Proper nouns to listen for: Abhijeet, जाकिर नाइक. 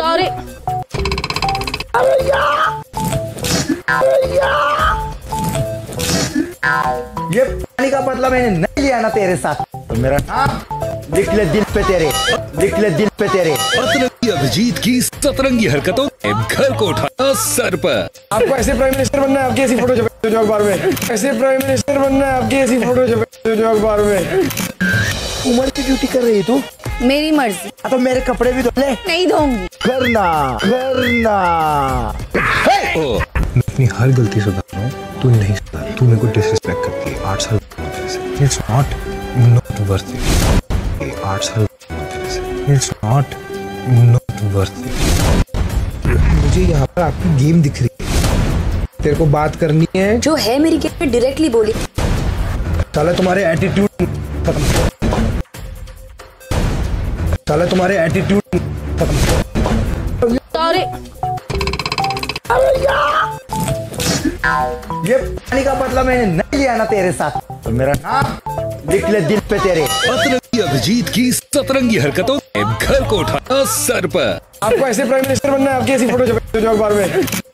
अरे ये पानी का बदला मैंने नहीं लिया ना तेरे साथ, तो मेरा नाम लिख ले दिल पे तेरे, लिख ले दिल पे तेरे। अभिजीत की सतरंगी हरकतों ने घर को उठाया सर पर। आपको ऐसे प्राइम मिनिस्टर बनना है, आपकी ऐसी फोटो छपेंगे जो अखबार में। ऐसे प्राइम मिनिस्टर बनना है, आपकी ऐसी फोटो छपेंगे जो अखबार में। उम्र की ड्यूटी कर रही तू? मेरी मर्जी। तो मेरे कपड़े भी धो ले। नहीं धोऊंगी। करना ओ, मैं अपनी हर गलती सुधार रहा हूँ, तू नहीं सुधार। तू मेरे को डिसरिस्पेक्ट करती है। 8 साल इट्स नॉट वर्थ इट। 8 साल इट्स नॉट वर्थ इट। मुझे यहाँ पर आपकी गेम दिख रही है। तेरे को बात करनी है जो है मेरी गेम पे डायरेक्टली बोली। साला तुम्हारे एटीट्यूड खत्म। साला तुम्हारे एटीट्यूड खत्म। अरे ये पानी का बदला मैंने नहीं लिया ना तेरे साथ, तो मेरा नाम लिख ले दिल पे तेरे। अभिजीत की सतरंगी हरकतों ने घर को उठाया सर पर। आपको ऐसे प्राइम मिनिस्टर बनना है, आपकी ऐसी फोटो छपेंगे जो अखबार में।